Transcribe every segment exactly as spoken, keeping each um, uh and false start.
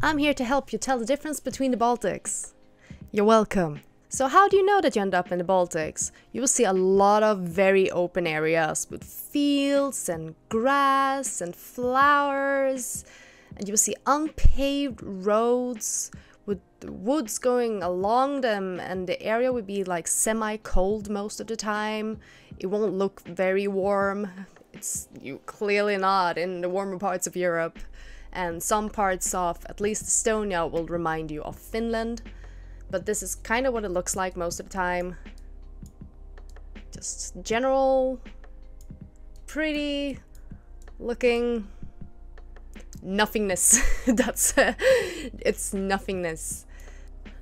I'm here to help you tell the difference between the Baltics. You're welcome. So how do you know that you end up in the Baltics? You will see a lot of very open areas with fields and grass and flowers. And you will see unpaved roads with woods going along them, and the area would be like semi-cold most of the time. It won't look very warm. It's you clearly not in the warmer parts of Europe. And some parts of at least Estonia will remind you of Finland. But this is kind of what it looks like most of the time. Just general, pretty looking nothingness. That's uh, it's nothingness.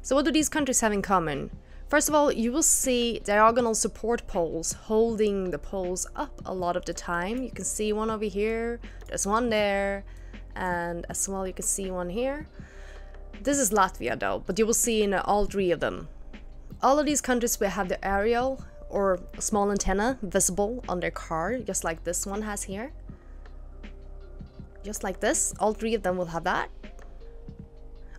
So what do these countries have in common? First of all, you will see diagonal support poles holding the poles up a lot of the time. You can see one over here, there's one there, and as well you can see one here. This is Latvia though, but you will see in all three of them. All of these countries will have the aerial or small antenna visible on their car, just like this one has here. Just like this, all three of them will have that.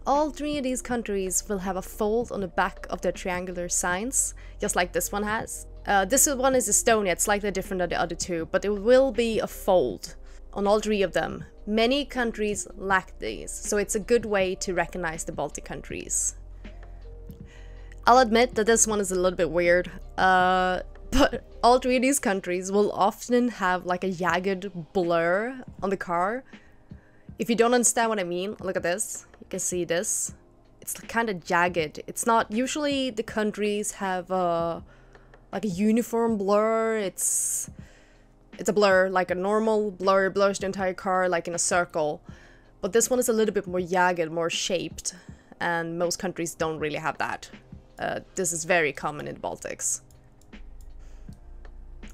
All three of these countries will have a fold on the back of their triangular signs, just like this one has. Uh, this one is Estonia, it's slightly different than the other two, but it will be a fold on all three of them. Many countries lack these, so it's a good way to recognize the Baltic countries. I'll admit that this one is a little bit weird, uh, but all three of these countries will often have like a jagged blur on the car. If you don't understand what I mean, look at this. You can see this. It's kind of jagged. It's not usually the countries have a like a uniform blur. It's It's a blur, like a normal blur, blurs the entire car like in a circle. But this one is a little bit more jagged, more shaped, and most countries don't really have that. Uh, this is very common in the Baltics.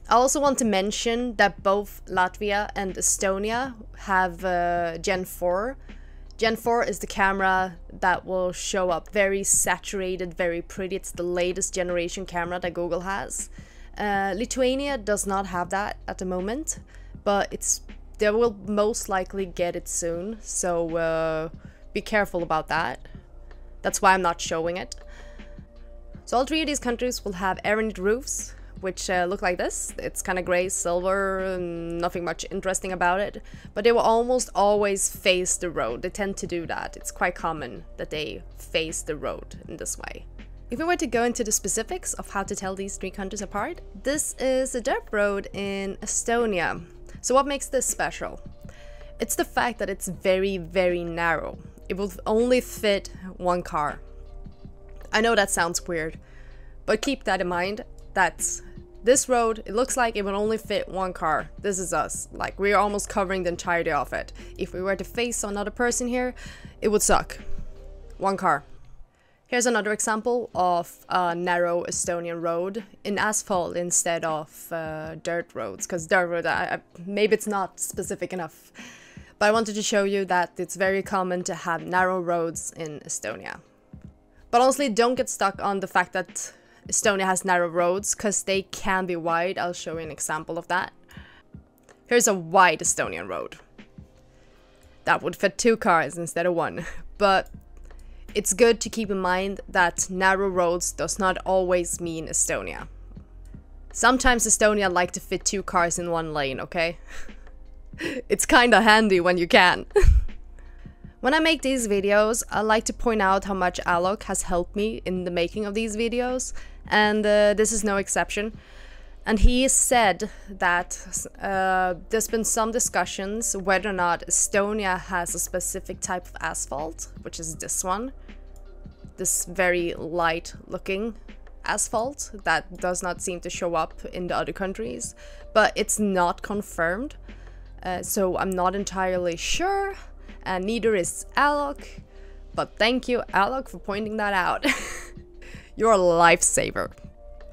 I also want to mention that both Latvia and Estonia have uh, Gen four. Gen four is the camera that will show up very saturated, very pretty. It's the latest generation camera that Google has. Uh, Lithuania does not have that at the moment, but it's they will most likely get it soon, so uh, be careful about that. That's why I'm not showing it. So all three of these countries will have aeronid roofs, which uh, look like this. It's kind of grey, silver, nothing much interesting about it, but they will almost always face the road. They tend to do that. It's quite common that they face the road in this way. If we were to go into the specifics of how to tell these three countries apart, this is a dirt road in Estonia. So what makes this special? It's the fact that it's very, very narrow. It will only fit one car. I know that sounds weird, but keep that in mind. That's this road, it looks like it will only fit one car. This is us. Like, we're almost covering the entirety of it. If we were to face another person here, it would suck. One car. Here's another example of a narrow Estonian road in asphalt instead of uh, dirt roads, because dirt road, I, I, maybe it's not specific enough. But I wanted to show you that it's very common to have narrow roads in Estonia. But honestly, don't get stuck on the fact that Estonia has narrow roads, because they can be wide. I'll show you an example of that. Here's a wide Estonian road. That would fit two cars instead of one, but it's good to keep in mind that narrow roads does not always mean Estonia. Sometimes Estonia like to fit two cars in one lane, okay? It's kinda handy when you can. When I make these videos, I like to point out how much Alok has helped me in the making of these videos, and uh, this is no exception. And he said that uh, there's been some discussions whether or not Estonia has a specific type of asphalt, which is this one. This very light looking asphalt that does not seem to show up in the other countries, but it's not confirmed. Uh, so I'm not entirely sure, and neither is Alok, but thank you Alok for pointing that out. You're a lifesaver.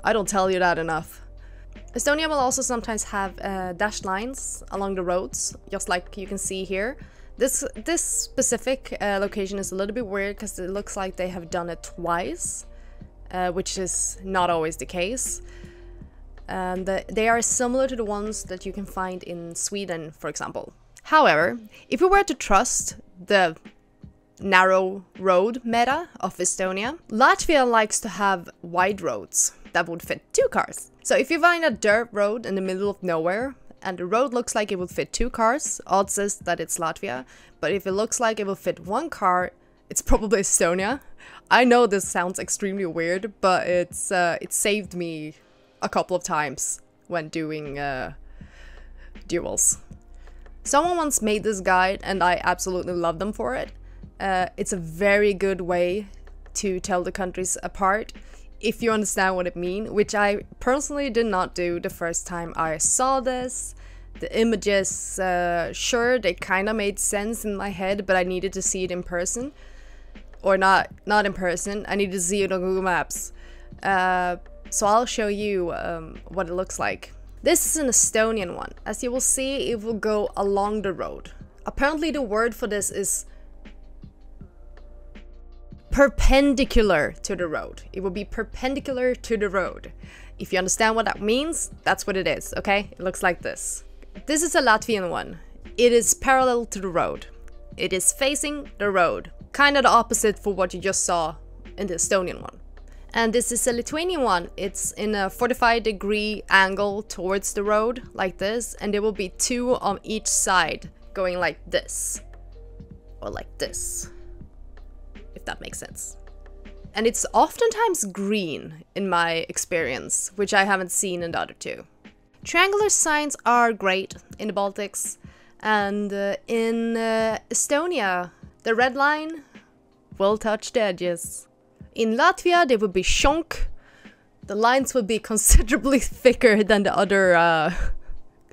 I don't tell you that enough. Estonia will also sometimes have uh, dashed lines along the roads, just like you can see here. This this specific uh, location is a little bit weird because it looks like they have done it twice, uh, which is not always the case. And uh, they are similar to the ones that you can find in Sweden, for example. However, if we were to trust the narrow road meta of Estonia, Latvia likes to have wide roads that would fit two cars. So if you find a dirt road in the middle of nowhere, and the road looks like it will fit two cars, odds is that it's Latvia, but if it looks like it will fit one car, it's probably Estonia. I know this sounds extremely weird, but it's uh, it saved me a couple of times when doing uh, duels. Someone once made this guide and I absolutely love them for it. Uh, it's a very good way to tell the countries apart, if you understand what it means, which I personally did not do the first time I saw this. The images, uh, sure, they kind of made sense in my head, but I needed to see it in person. Or not, not in person, I needed to see it on Google Maps. Uh, so I'll show you um, what it looks like. This is an Estonian one. As you will see, it will go along the road. Apparently the word for this is perpendicular to the road. It will be perpendicular to the road. If you understand what that means, that's what it is, okay? It looks like this. This is a Latvian one. It is parallel to the road. It is facing the road. Kind of the opposite for what you just saw in the Estonian one. And this is a Lithuanian one. It's in a forty-five degree angle towards the road, like this. And there will be two on each side going like this. Or like this. If that makes sense. And it's oftentimes green in my experience, which I haven't seen in the other two. Triangular signs are great in the Baltics, and uh, in uh, Estonia, the red line will touch the edges. In Latvia, they would be shonk. The lines would be considerably thicker than the other uh,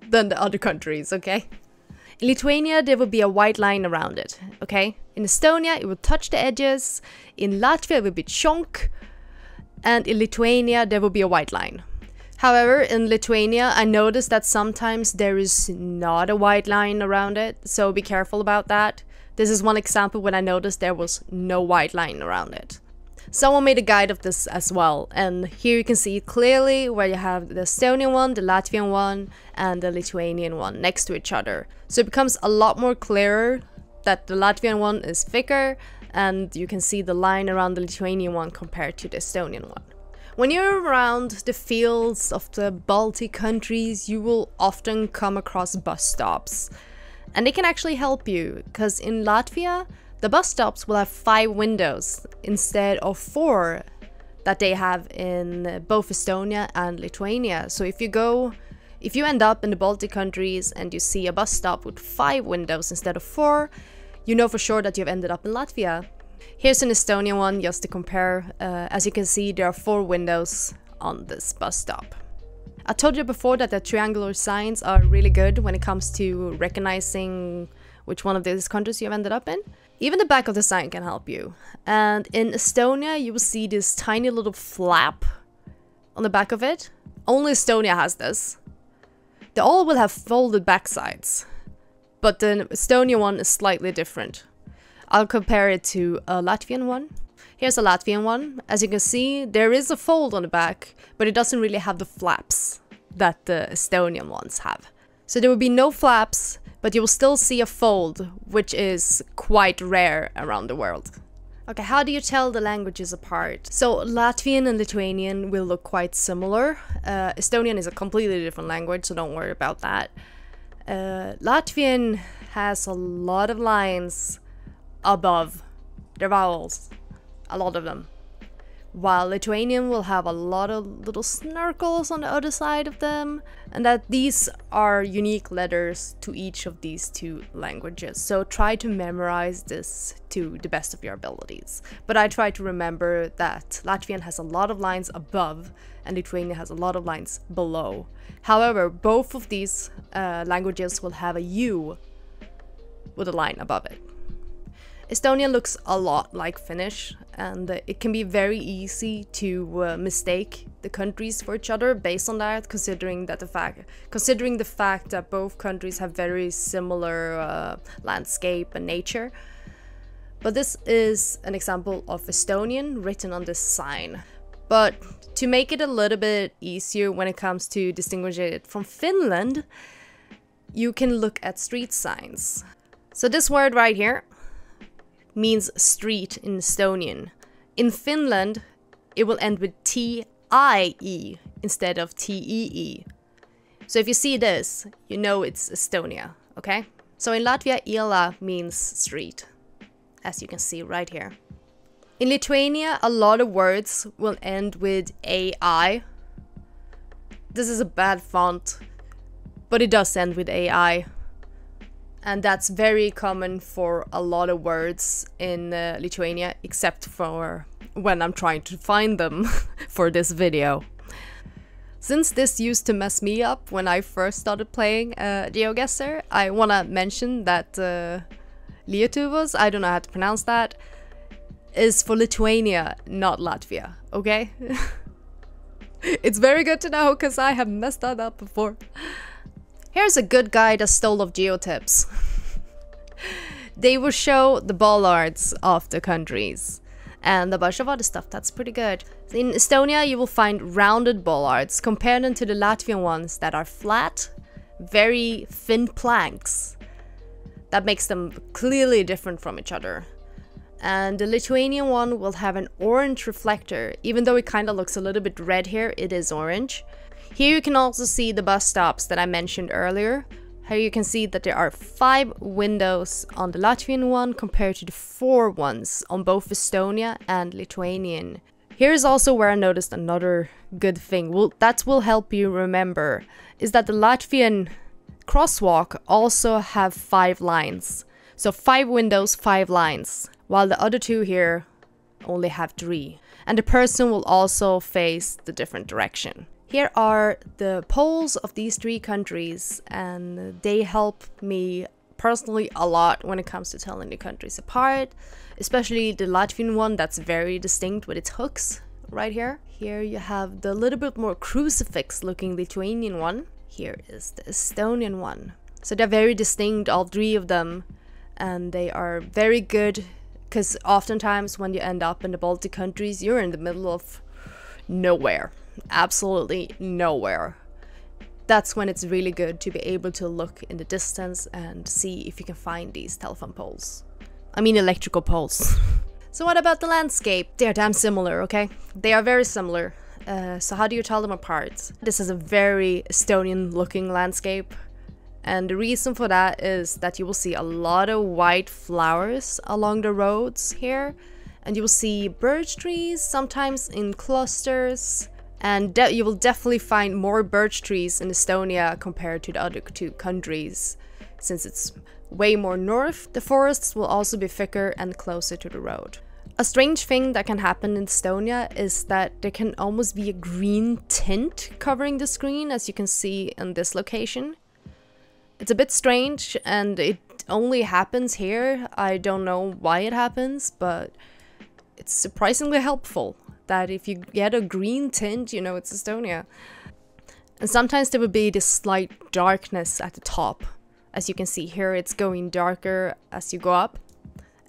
than the other countries. Okay. In Lithuania, there would be a white line around it. Okay. In Estonia, it would touch the edges. In Latvia, it would be chonk. And in Lithuania, there would be a white line. However, in Lithuania, I noticed that sometimes there is not a white line around it, so be careful about that. This is one example when I noticed there was no white line around it. Someone made a guide of this as well, and here you can see clearly where you have the Estonian one, the Latvian one, and the Lithuanian one next to each other. So it becomes a lot more clearer that the Latvian one is thicker, and you can see the line around the Lithuanian one compared to the Estonian one. When you're around the fields of the Baltic countries, you will often come across bus stops. And they can actually help you, because in Latvia, the bus stops will have five windows instead of four that they have in both Estonia and Lithuania. So if you go, if you end up in the Baltic countries and you see a bus stop with five windows instead of four, you know for sure that you've ended up in Latvia. Here's an Estonian one just to compare. Uh, as you can see, there are four windows on this bus stop. I told you before that the triangular signs are really good when it comes to recognizing which one of these countries you've ended up in. Even the back of the sign can help you. And in Estonia, you will see this tiny little flap on the back of it. Only Estonia has this. They all will have folded back sides, but the Estonian one is slightly different. I'll compare it to a Latvian one. Here's a Latvian one. As you can see, there is a fold on the back, but it doesn't really have the flaps that the Estonian ones have. So there will be no flaps, but you will still see a fold, which is quite rare around the world. Okay, how do you tell the languages apart? So Latvian and Lithuanian will look quite similar. Uh, Estonian is a completely different language, so don't worry about that. Uh, Latvian has a lot of lines above their vowels, a lot of them. While Lithuanian will have a lot of little snarkles on the other side of them, and that these are unique letters to each of these two languages. So try to memorize this to the best of your abilities. But I try to remember that Latvian has a lot of lines above and Lithuanian has a lot of lines below. However, both of these uh, languages will have a U with a line above it. Estonian looks a lot like Finnish, and it can be very easy to uh, mistake the countries for each other based on that, considering that the fact considering the fact that both countries have very similar uh, landscape and nature. But this is an example of Estonian written on this sign. But to make it a little bit easier when it comes to distinguishing it from Finland, you can look at street signs. So this word right here means street in Estonian. In Finland, it will end with T I E instead of T E E. So if you see this, you know it's Estonia, okay? So in Latvia, iela means street, as you can see right here. In Lithuania, a lot of words will end with A I. This is a bad font, but it does end with A I. And that's very common for a lot of words in uh, Lithuania, except for when I'm trying to find them for this video. Since this used to mess me up when I first started playing uh, GeoGuessr, I wanna mention that uh, Lietuvos, I don't know how to pronounce that, is for Lithuania, not Latvia, okay? It's very good to know, because I have messed that up before. Here's a good guide I stole of GeoTips. They will show the bollards of the countries and a bunch of other stuff that's pretty good. In Estonia, you will find rounded bollards. Compare them to the Latvian ones that are flat, very thin planks. That makes them clearly different from each other. And the Lithuanian one will have an orange reflector. Even though it kind of looks a little bit red here, it is orange. Here you can also see the bus stops that I mentioned earlier. Here you can see that there are five windows on the Latvian one compared to the four ones on both Estonia and Lithuanian. Here is also where I noticed another good thing, well, that will help you remember, is that the Latvian crosswalk also have five lines. So five windows, five lines, while the other two here only have three. And the person will also face the different direction. Here are the polls of these three countries, and they help me personally a lot when it comes to telling the countries apart, especially the Latvian one that's very distinct with its hooks right here. Here you have the little bit more crucifix looking Lithuanian one. Here is the Estonian one. So they're very distinct, all three of them, and they are very good because oftentimes when you end up in the Baltic countries, you're in the middle of nowhere. Absolutely nowhere. That's when it's really good to be able to look in the distance and see if you can find these telephone poles. I mean electrical poles. So what about the landscape? They are damn similar, okay? They are very similar. Uh, so how do you tell them apart? This is a very Estonian looking landscape. And the reason for that is that you will see a lot of white flowers along the roads here. And you will see birch trees, sometimes in clusters. And you will definitely find more birch trees in Estonia compared to the other two countries. Since it's way more north, the forests will also be thicker and closer to the road. A strange thing that can happen in Estonia is that there can almost be a green tint covering the screen, as you can see in this location. It's a bit strange, and it only happens here. I don't know why it happens, but it's surprisingly helpful. That if you get a green tint, you know it's Estonia. And sometimes there will be this slight darkness at the top. As you can see here, it's going darker as you go up.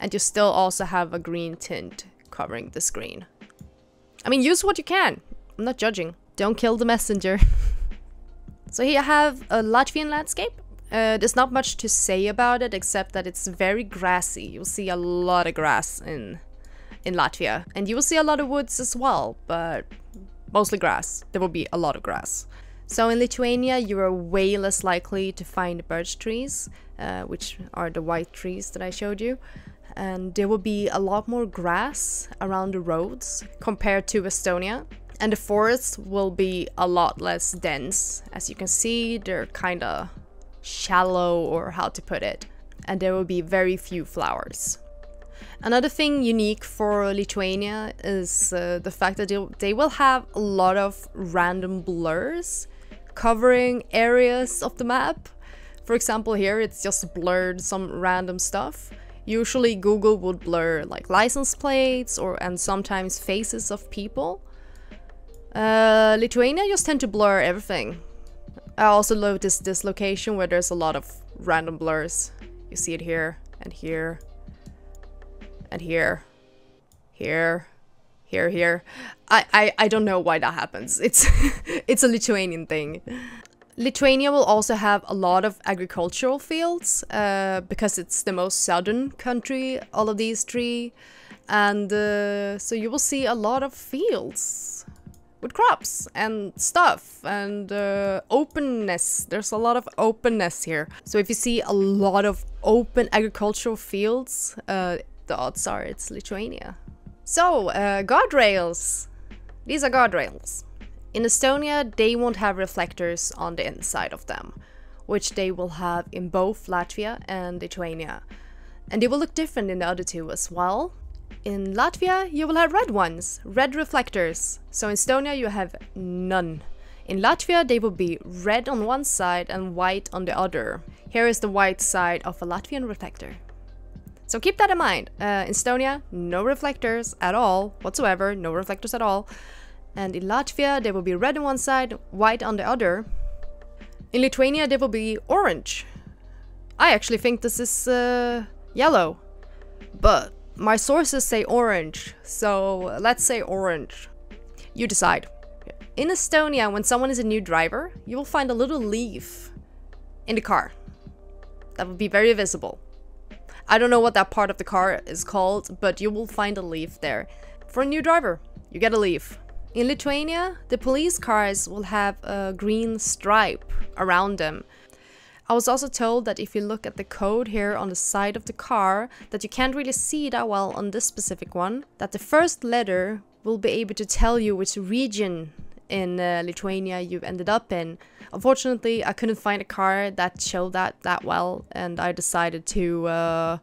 And you still also have a green tint covering the screen. I mean, use what you can. I'm not judging. Don't kill the messenger. So here I have a Latvian landscape. Uh, there's not much to say about it, except that it's very grassy. You'll see a lot of grass in in Latvia, and you will see a lot of woods as well, but mostly grass. There will be a lot of grass. So in Lithuania, you are way less likely to find birch trees, uh, which are the white trees that I showed you, and there will be a lot more grass around the roads compared to Estonia, and the forests will be a lot less dense. As you can see, they're kind of shallow, or how to put it, and there will be very few flowers. Another thing unique for Lithuania is uh, the fact that they will have a lot of random blurs covering areas of the map. For example, here it's just blurred some random stuff. Usually Google would blur like license plates or and sometimes faces of people. Uh, Lithuania just tend to blur everything. I also noticed this location where there's a lot of random blurs. You see it here and here. And here, here, here, here. I, I, I don't know why that happens. It's it's a Lithuanian thing. Lithuania will also have a lot of agricultural fields uh, because it's the most southern country, all of these three. And uh, so you will see a lot of fields with crops and stuff and uh, openness. There's a lot of openness here. So if you see a lot of open agricultural fields, uh, the odds are it's Lithuania. So uh, guardrails. These are guardrails. In Estonia, they won't have reflectors on the inside of them, which they will have in both Latvia and Lithuania. And they will look different in the other two as well. In Latvia, you will have red ones, red reflectors. So in Estonia, you have none. In Latvia, they will be red on one side and white on the other. Here is the white side of a Latvian reflector. So keep that in mind. Uh, in Estonia, no reflectors at all, whatsoever, no reflectors at all. And in Latvia, there will be red on one side, white on the other. In Lithuania, there will be orange. I actually think this is uh, yellow, but my sources say orange, so let's say orange. You decide. In Estonia, when someone is a new driver, you will find a little leaf in the car. That will be very visible. I don't know what that part of the car is called, but you will find a leaf there. For a new driver, you get a leaf. In Lithuania, the police cars will have a green stripe around them. I was also told that if you look at the code here on the side of the car, that you can't really see that well on this specific one, that the first letter will be able to tell you which region in uh, Lithuania you've ended up in. Unfortunately, I couldn't find a car that showed that that well, and I decided to uh,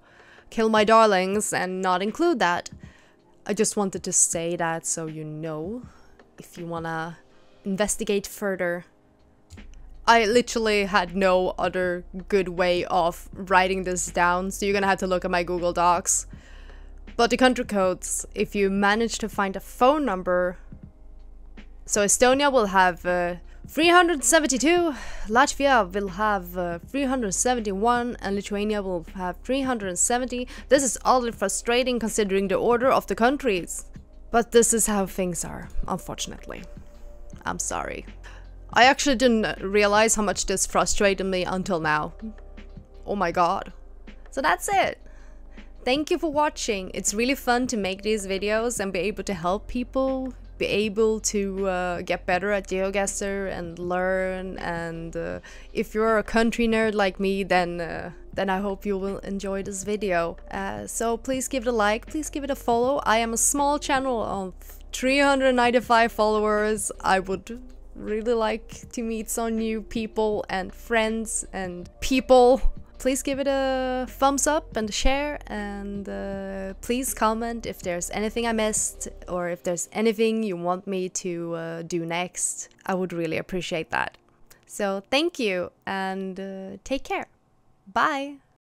kill my darlings and not include that. I just wanted to say that so you know, if you wanna investigate further. I literally had no other good way of writing this down, so you're gonna have to look at my Google Docs. But the country codes, if you manage to find a phone number... So Estonia will have uh, three hundred seventy-two, Latvia will have uh, three hundred seventy-one, and Lithuania will have three hundred seventy. This is oddly frustrating considering the order of the countries. But this is how things are, unfortunately. I'm sorry. I actually didn't realize how much this frustrated me until now. Oh my god. So that's it. Thank you for watching. It's really fun to make these videos and be able to help people. Be able to uh, get better at GeoGuessr and learn, and uh, if you're a country nerd like me, then uh, then I hope you will enjoy this video. Uh, so please give it a like, please give it a follow. I am a small channel of three hundred ninety-five followers. I would really like to meet some new people and friends and people. Please give it a thumbs up and a share, and uh, please comment if there's anything I missed or if there's anything you want me to uh, do next. I would really appreciate that. So thank you and uh, take care. Bye!